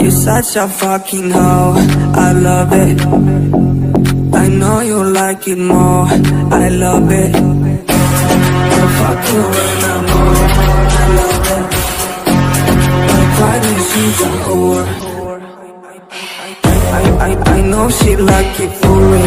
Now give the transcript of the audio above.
You're such a fucking hoe, I love it. I know you like it more, I love it. Don't fuck you when I'm more, I love it. Like why did she's a whore? I know she like it for me.